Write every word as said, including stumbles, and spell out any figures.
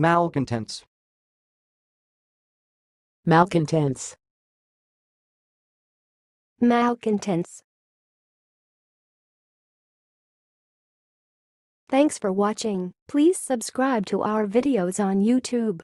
Malcontents. Malcontents. Malcontents. Thanks for watching. Please subscribe to our videos on YouTube.